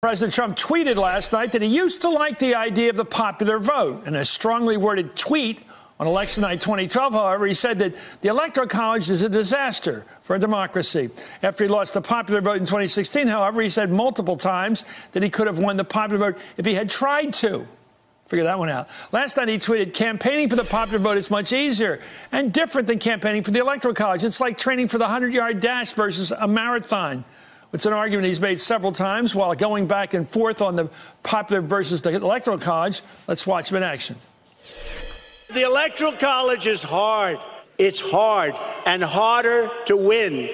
President Trump tweeted last night that he used to like the idea of the popular vote. In a strongly worded tweet on election night 2012, however, he said that the Electoral College is a disaster for a democracy. After he lost the popular vote in 2016, however, he said multiple times that he could have won the popular vote if he had tried to. Figure that one out. Last night he tweeted, campaigning for the popular vote is much easier and different than campaigning for the Electoral College. It's like training for the 100-yard dash versus a marathon. It's an argument he's made several times while going back and forth on the popular versus the Electoral College. Let's watch him in action. The Electoral College is hard. It's hard and harder to win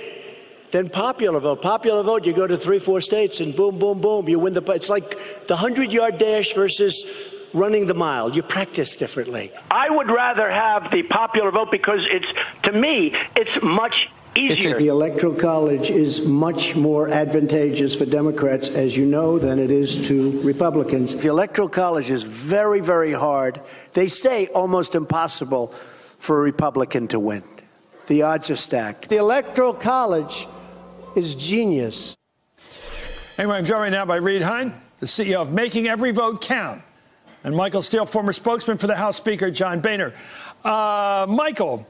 than popular vote. Popular vote, you go to 3-4 states and boom, boom, boom, you win the... It's like the 100-yard dash versus running the mile. You practice differently. I would rather have the popular vote because it's, to me, it's much easier. The Electoral College is much more advantageous for Democrats, as you know, than it is to Republicans. The Electoral College is very, very hard. They say almost impossible for a Republican to win. The odds are stacked. The Electoral College is genius. Anyway, I'm joined right now by Reed Hundt, the CEO of Making Every Vote Count, and Michael Steele, former spokesman for the House Speaker, John Boehner. Michael,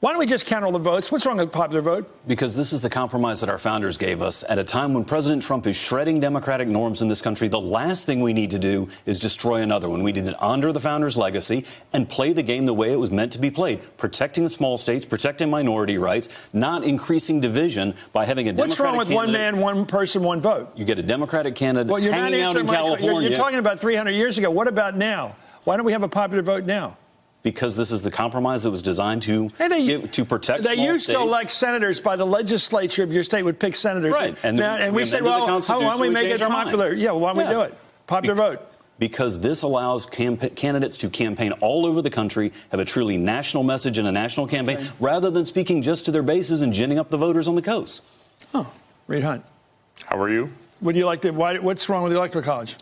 why don't we just count all the votes? What's wrong with the popular vote? Because this is the compromise that our founders gave us. At a time when President Trump is shredding democratic norms in this country, the last thing we need to do is destroy another one. We need to honor the founders' legacy and play the game the way it was meant to be played, protecting the small states, protecting minority rights, not increasing division by having a Democratic candidate. What's wrong with one man, one person, one vote? You get a Democratic candidate hanging out in California. You're talking about 300 years ago. What about now? Why don't we have a popular vote now? Because this is the compromise that was designed to protect small states. They used to elect senators by the legislature of your state would pick senators. Right. And we said, well, why don't we make it popular? Yeah, well, why don't we do it? Popular vote. Because this allows candidates to campaign all over the country, have a truly national message and a national campaign, rather than speaking just to their bases and ginning up the voters on the coast. Oh, Reed Hundt. How are you? Would you like to, what's wrong with the Electoral College?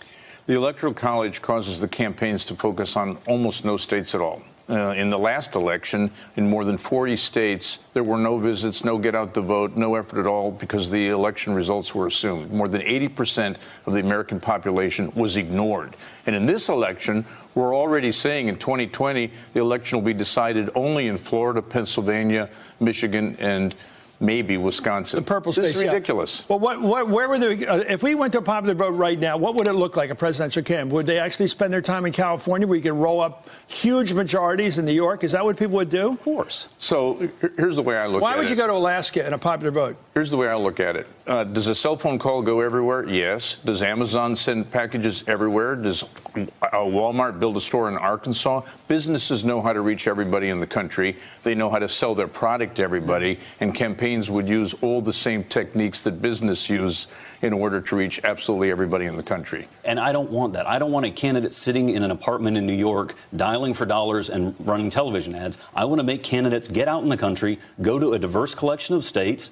The Electoral College causes the campaigns to focus on almost no states at all. In the last election, in more than 40 states, there were no visits, no get out the vote, no effort at all because the election results were assumed. More than 80% of the American population was ignored. And in this election, we're already saying in 2020, the election will be decided only in Florida, Pennsylvania, Michigan, and maybe Wisconsin. The purple states. This is ridiculous. Yeah. Well, where were the? If we went to a popular vote right now, what would it look like? A presidential camp? Would they actually spend their time in California, where you could roll up huge majorities in New York? Is that what people would do? Of course. So here's the way I look at it. Why would you go to Alaska in a popular vote? Here's the way I look at it. Does a cell phone call go everywhere? Yes. Does Amazon send packages everywhere? Does Walmart build a store in Arkansas? Businesses know how to reach everybody in the country. They know how to sell their product to everybody, and campaigns would use all the same techniques that business use in order to reach absolutely everybody in the country. And I don't want that. I don't want a candidate sitting in an apartment in New York, dialing for dollars and running television ads. I want to make candidates get out in the country, go to a diverse collection of states,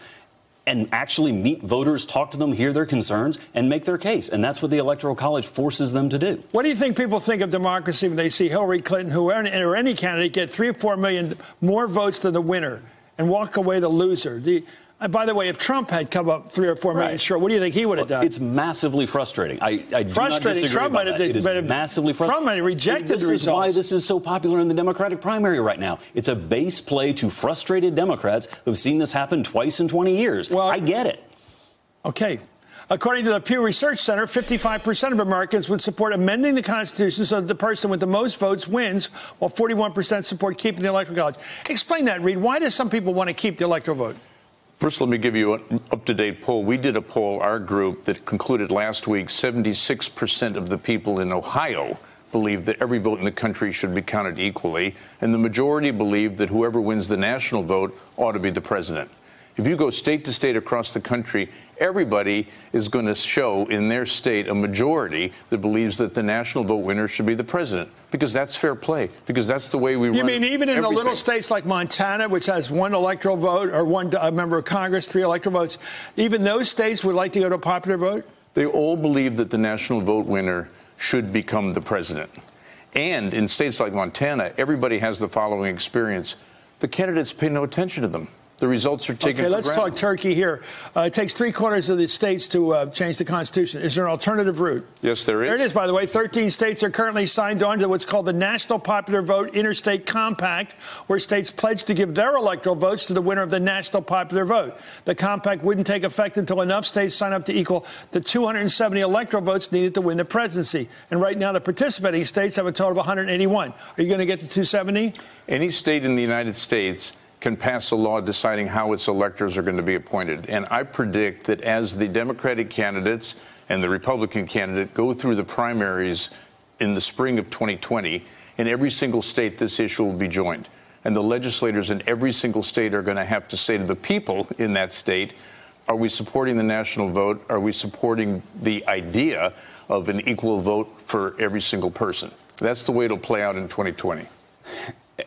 and actually meet voters, talk to them, hear their concerns, and make their case. And that's what the Electoral College forces them to do. What do you think people think of democracy when they see Hillary Clinton, whoever, or any candidate, get 3 or 4 million more votes than the winner and walk away the loser? By the way, if Trump had come up 3 or 4 million short, what do you think he would have done? It's massively frustrating. I do not disagree Trump about might have that. It is massively frustrating. Trump might have rejected the results. This is why this is so popular in the Democratic primary right now. It's a base play to frustrated Democrats who've seen this happen twice in 20 years. Well, I get it. Okay. According to the Pew Research Center, 55% of Americans would support amending the Constitution so that the person with the most votes wins, while 41% support keeping the Electoral College. Explain that, Reed. Why do some people want to keep the electoral vote? First, let me give you an up-to-date poll. We did a poll, our group, that concluded last week 76% of the people in Ohio believe that every vote in the country should be counted equally, and the majority believe that whoever wins the national vote ought to be the president. If you go state to state across the country, everybody is going to show in their state a majority that believes that the national vote winner should be the president, because that's fair play, because that's the way we run everything. You mean even in the little states like Montana, which has one electoral vote or one member of Congress, 3 electoral votes, even those states would like to go to a popular vote? They all believe that the national vote winner should become the president. And in states like Montana, everybody has the following experience. The candidates pay no attention to them. The results are taken for granted. Okay, let's talk Turkey here. It takes three-quarters of the states to change the Constitution. Is there an alternative route? Yes, there is. There it is, by the way. 13 states are currently signed on to what's called the National Popular Vote Interstate Compact, where states pledge to give their electoral votes to the winner of the National Popular Vote. The compact wouldn't take effect until enough states sign up to equal the 270 electoral votes needed to win the presidency. And right now, the participating states have a total of 181. Are you going to get to 270? Any state in the United States can pass a law deciding how its electors are going to be appointed. And I predict that as the Democratic candidates and the Republican candidate go through the primaries in the spring of 2020, in every single state this issue will be joined. And the legislators in every single state are going to have to say to the people in that state, are we supporting the national vote? Are we supporting the idea of an equal vote for every single person? That's the way it'll play out in 2020.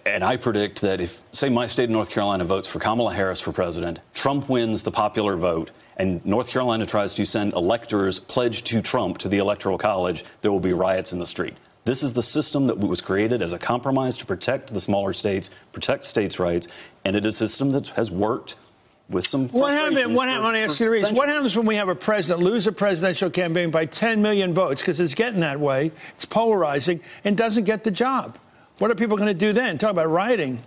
And I predict that if, say, my state of North Carolina votes for Kamala Harris for president, Trump wins the popular vote, and North Carolina tries to send electors pledged to Trump to the Electoral College, there will be riots in the street. This is the system that was created as a compromise to protect the smaller states, protect states' rights, and it is a system that has worked with some frustrations. What happens when we have a president lose a presidential campaign by 10 million votes, because it's getting that way, it's polarizing, and doesn't get the job? What are people going to do then? Talk about rioting.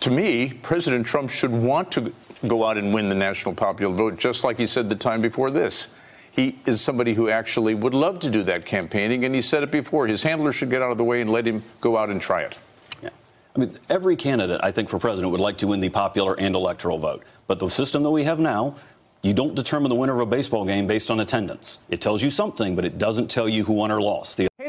To me, President Trump should want to go out and win the national popular vote, just like he said the time before this. He is somebody who actually would love to do that campaigning, and he said it before. His handler should get out of the way and let him go out and try it. Yeah. I mean, every candidate, I think, for president would like to win the popular and electoral vote. But the system that we have now, you don't determine the winner of a baseball game based on attendance. It tells you something, but it doesn't tell you who won or lost. Hey